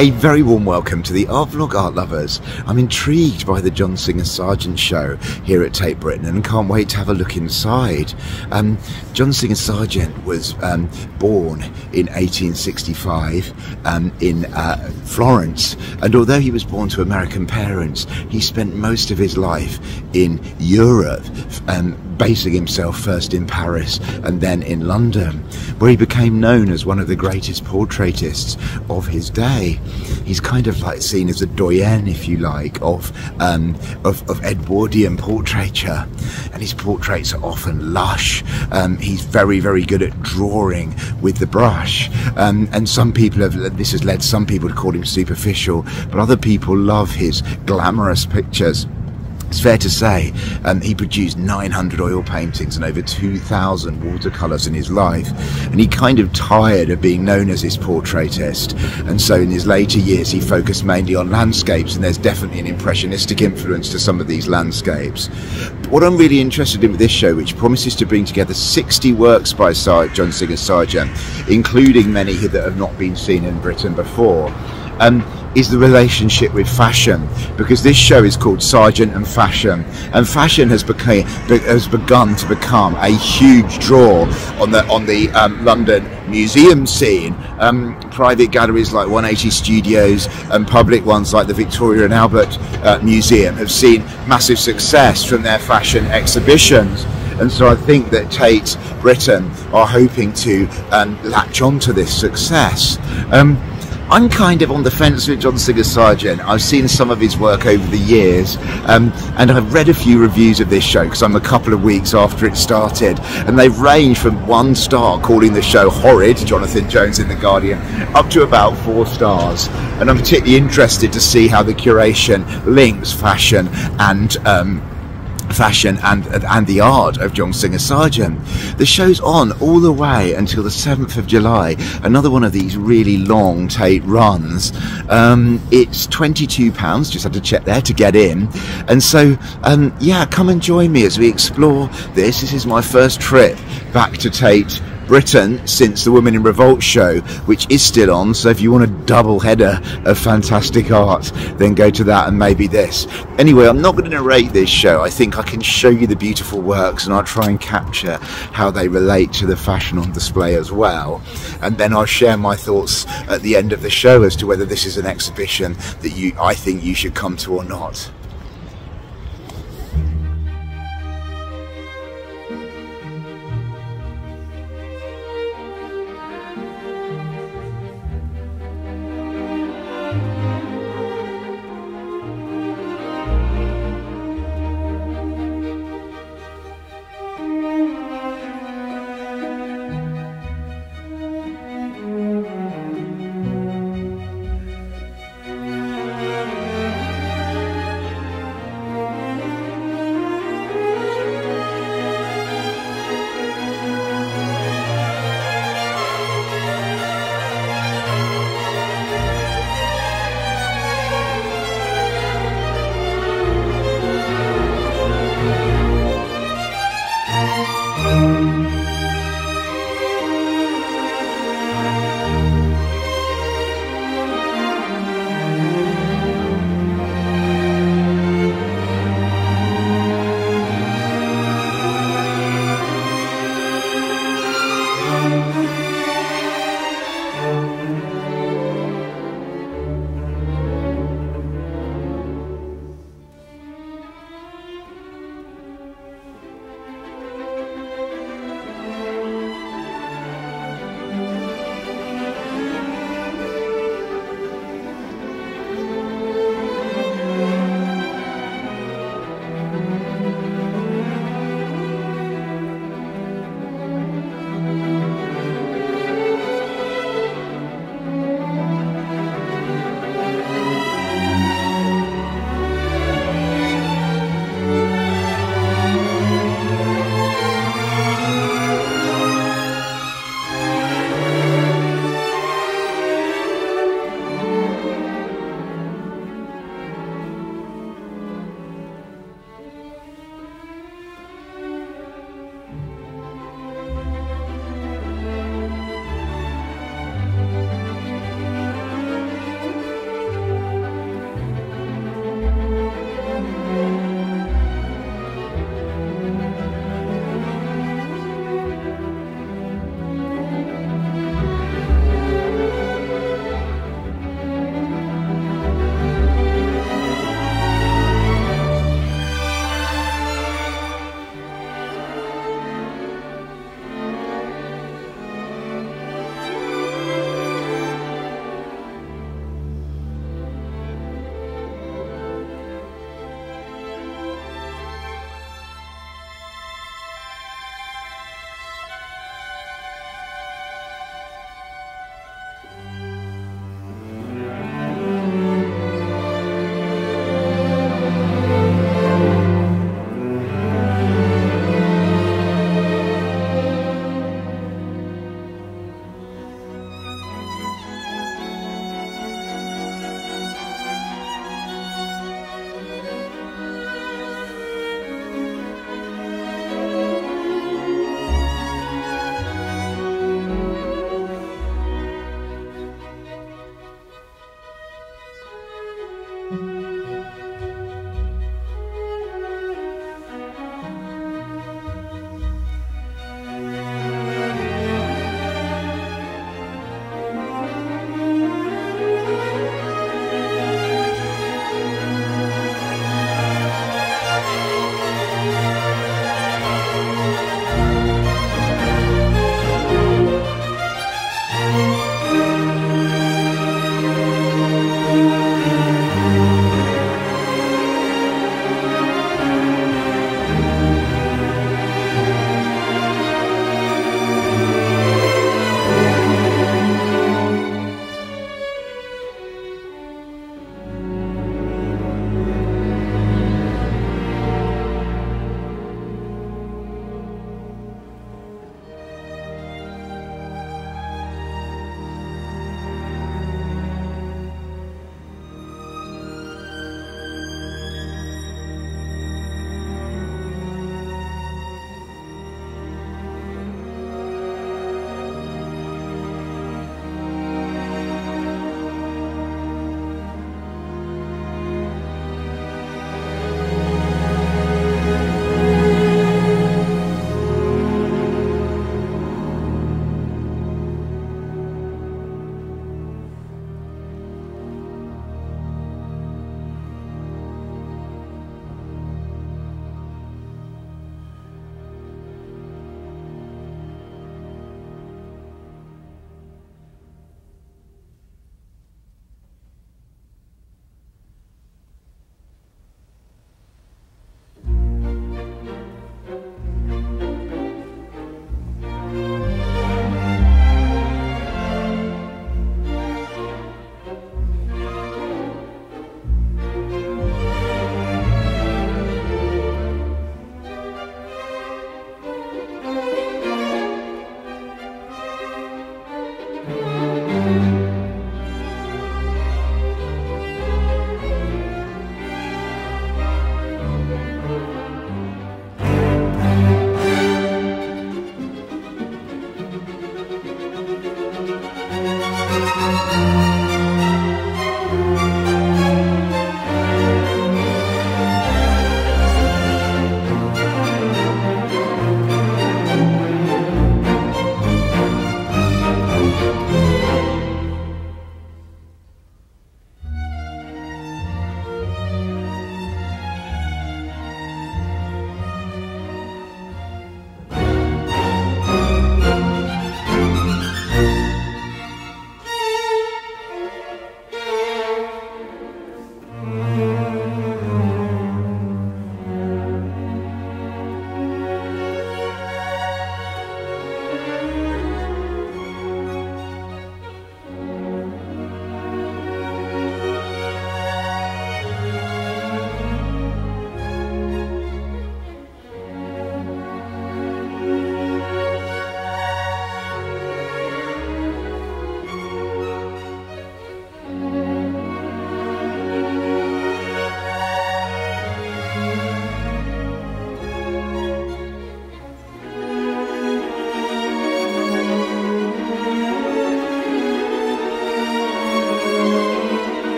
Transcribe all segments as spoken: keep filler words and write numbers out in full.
A very warm welcome to the Art Vlog Art Lovers. I'm intrigued by the John Singer Sargent show here at Tate Britain and can't wait to have a look inside. Um, John Singer Sargent was um, born in eighteen sixty-five um, in uh, Florence, and although he was born to American parents, he spent most of his life in Europe, um, basing himself first in Paris and then in London, where he became known as one of the greatest portraitists of his day. He's kind of like seen as a doyen, if you like, of, um, of, of Edwardian portraiture, and his portraits are often lush. Um, he's very, very good at drawing with the brush, um, and some people have, this has led some people to call him superficial, but other people love his glamorous pictures. It's fair to say um, he produced nine hundred oil paintings and over two thousand watercolours in his life, and he kind of tired of being known as his portraitist, and so in his later years he focused mainly on landscapes, and there's definitely an impressionistic influence to some of these landscapes. But what I'm really interested in with this show, which promises to bring together sixty works by John Singer Sargent, including many that have not been seen in Britain before, um, is the relationship with fashion, because this show is called Sargent and Fashion, and fashion has become has begun to become a huge draw on the on the um, London museum scene. Um, private galleries like one eighty Studios and public ones like the Victoria and Albert uh, Museum have seen massive success from their fashion exhibitions. And so I think that Tate Britain are hoping to um, latch onto this success. Um, I'm kind of on the fence with John Singer Sargent. I've seen some of his work over the years, um, and I've read a few reviews of this show because I'm a couple of weeks after it started, and they've ranged from one star calling the show horrid, Jonathan Jones in The Guardian, up to about four stars. And I'm particularly interested to see how the curation links fashion and um, fashion and and the art of John Singer Sargent. The show's on all the way until the seventh of July, another one of these really long Tate runs. Um, it's twenty-two pounds, just had to check there to get in, and so um, yeah, come and join me as we explore this. This is my first trip back to Tate Britain since the Women in Revolt show, which is still on, so if you want a double header of fantastic art, then go to that and maybe this. Anyway, I'm not going to narrate this show. I think I can show you the beautiful works, and I'll try and capture how they relate to the fashion on display as well, and then I'll share my thoughts at the end of the show as to whether this is an exhibition that you I think you should come to or not.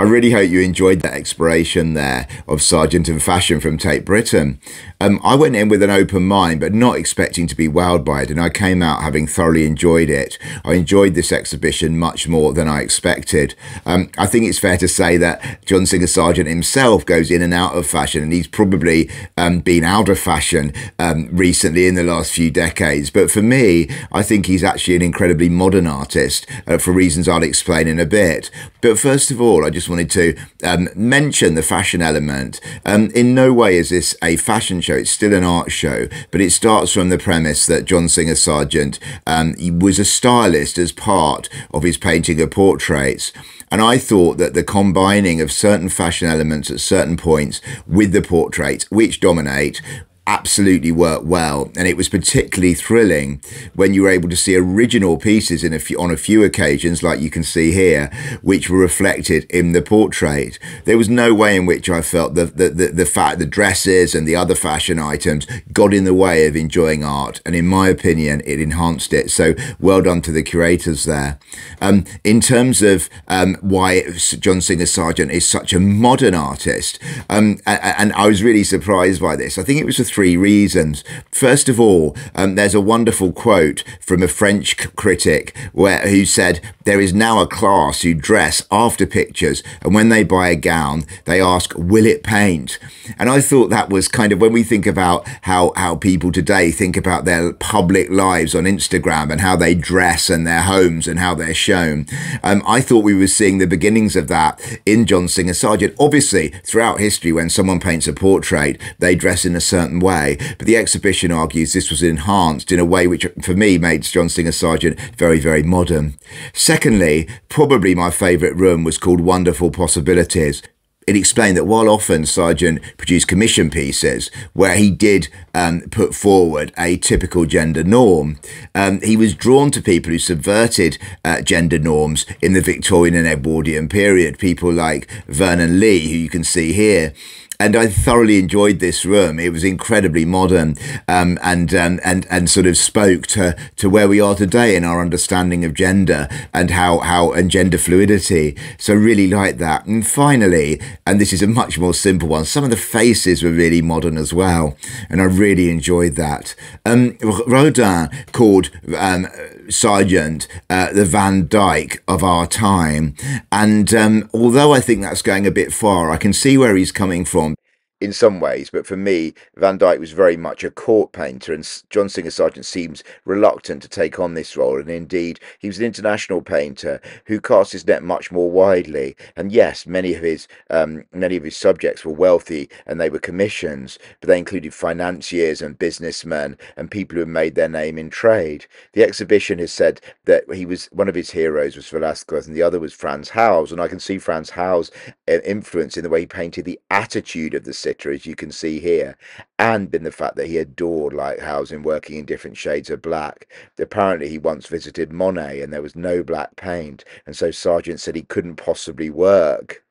I really hope you enjoyed that exploration there of Sargent and fashion from Tate Britain. Um, I went in with an open mind, but not expecting to be wowed by it, and I came out having thoroughly enjoyed it. I enjoyed this exhibition much more than I expected. Um, I think it's fair to say that John Singer Sargent himself goes in and out of fashion, and he's probably um, been out of fashion um, recently in the last few decades. But for me, I think he's actually an incredibly modern artist uh, for reasons I'll explain in a bit. But first of all, I just wanted to um, mention the fashion element. Um, in no way is this a fashion show. It's still an art show, but it starts from the premise that John Singer Sargent um, was a stylist as part of his painting of portraits. And I thought that the combining of certain fashion elements at certain points with the portraits, which dominate, absolutely worked well, and it was particularly thrilling when you were able to see original pieces in a few, on a few occasions, like you can see here, which were reflected in the portrait. There was no way in which I felt the the, the, the fact the dresses and the other fashion items got in the way of enjoying art, and in my opinion it enhanced it. So well done to the curators there. Um, in terms of um, why John Singer Sargent is such a modern artist, um, and I was really surprised by this. I think it was a three reasons. First of all, um, there's a wonderful quote from a French critic where who said, "There is now a class who dress after pictures, and when they buy a gown, they ask, will it paint?" And I thought that was kind of, when we think about how, how people today think about their public lives on Instagram and how they dress and their homes and how they're shown, um, I thought we were seeing the beginnings of that in John Singer Sargent. Obviously, throughout history, when someone paints a portrait, they dress in a certain way, but the exhibition argues this was enhanced in a way which for me made John Singer Sargent very, very modern. Secondly, probably my favourite room was called Wonderful Possibilities. It explained that while often Sargent produced commission pieces where he did um, put forward a typical gender norm, um, he was drawn to people who subverted uh, gender norms in the Victorian and Edwardian period, people like Vernon Lee, who you can see here. And I thoroughly enjoyed this room. It was incredibly modern, um, and um, and and sort of spoke to to where we are today in our understanding of gender and how how and gender fluidity. So I really liked that. And finally, and this is a much more simple one, some of the faces were really modern as well, and I really enjoyed that. Um, Rodin called um, Sargent uh, the Van Dyke of our time, and um, although I think that's going a bit far, I can see where he's coming from in some ways, but for me, Van Dyke was very much a court painter, and John Singer Sargent seems reluctant to take on this role, and indeed, he was an international painter who cast his net much more widely, and yes, many of his um, many of his subjects were wealthy, and they were commissions, but they included financiers and businessmen, and people who had made their name in trade. The exhibition has said that he was, one of his heroes was Velázquez, and the other was Frans Hals, and I can see Frans Hals' influence in the way he painted the attitude of the city, as you can see here, and in the fact that he adored lighthouse in working in different shades of black. Apparently he once visited Monet and there was no black paint, and so Sargent said he couldn't possibly work.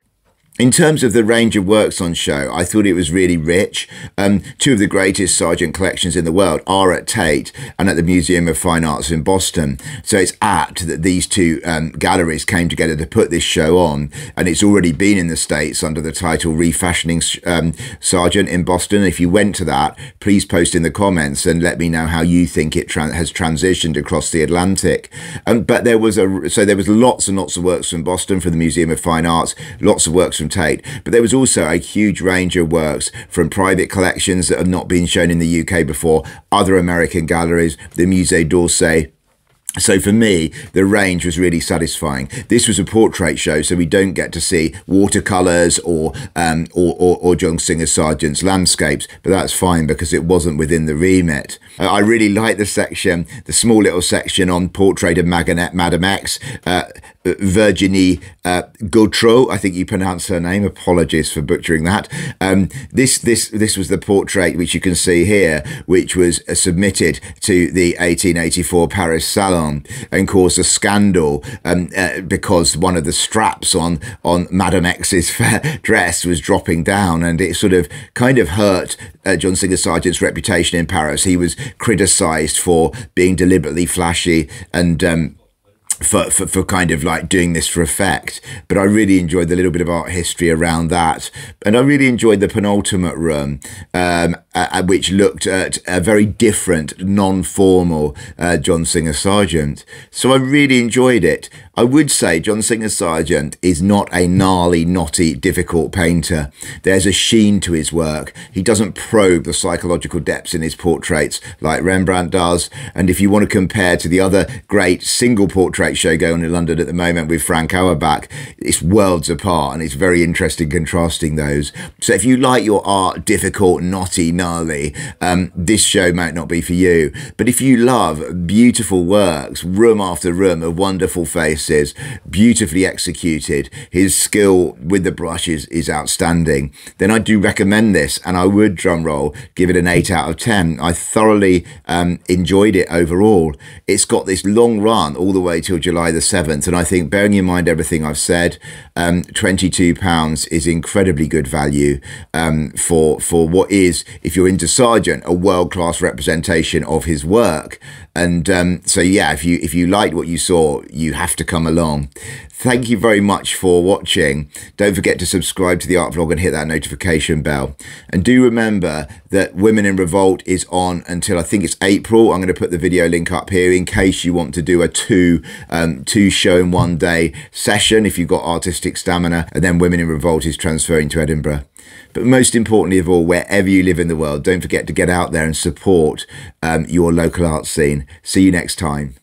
In terms of the range of works on show, I thought it was really rich. Um, two of the greatest Sargent collections in the world are at Tate and at the Museum of Fine Arts in Boston. So it's apt that these two um, galleries came together to put this show on, and it's already been in the States under the title Refashioning um, Sargent in Boston. If you went to that, please post in the comments and let me know how you think it tra has transitioned across the Atlantic. Um, but there was a so there was lots and lots of works from Boston, from the Museum of Fine Arts, lots of works from Tate, but there was also a huge range of works from private collections that have not been shown in the U K before, other American galleries, the Musée d'Orsay. So for me, the range was really satisfying. This was a portrait show, so we don't get to see watercolours or, um, or, or or John Singer Sargent's landscapes, but that's fine because it wasn't within the remit. Uh, I really like the section, the small little section on Portrait of Madame X, uh, Virginie uh, Gautreau, I think you pronounce her name. Apologies for butchering that. Um, this this this was the portrait which you can see here, which was uh, submitted to the eighteen eighty-four Paris Salon and caused a scandal um, uh, because one of the straps on on Madame X's dress was dropping down, and it sort of kind of hurt uh, John Singer Sargent's reputation in Paris. He was criticised for being deliberately flashy and um, for, for, for kind of like doing this for effect. But I really enjoyed the little bit of art history around that. And I really enjoyed the penultimate room, um, uh, which looked at a very different, non-formal uh, John Singer Sargent. So I really enjoyed it. I would say John Singer Sargent is not a gnarly, knotty, difficult painter. There's a sheen to his work. He doesn't probe the psychological depths in his portraits like Rembrandt does. And if you want to compare to the other great single portrait show going on in London at the moment with Frank Auerbach, it's worlds apart, and it's very interesting contrasting those. So if you like your art difficult, knotty, gnarly, um, this show might not be for you. But if you love beautiful works, room after room of wonderful faces, beautifully executed, his skill with the brushes is outstanding, then I do recommend this, and I would, drum roll, give it an eight out of ten. I thoroughly um, enjoyed it overall. It's got this long run all the way till July the seventh, and I think, bearing in mind everything I've said, um, twenty-two pounds is incredibly good value um, for, for what is, if you're into Sargent, a world-class representation of his work. And um, so, yeah, if you, if you liked what you saw, you have to come along. Thank you very much for watching. Don't forget to subscribe to the Art Vlog and hit that notification bell. And do remember that Women in Revolt is on until, I think it's April. I'm going to put the video link up here in case you want to do a two, um, two show in one day session if you've got artistic stamina. And then Women in Revolt is transferring to Edinburgh. But most importantly of all, wherever you live in the world, don't forget to get out there and support um, your local art scene. See you next time.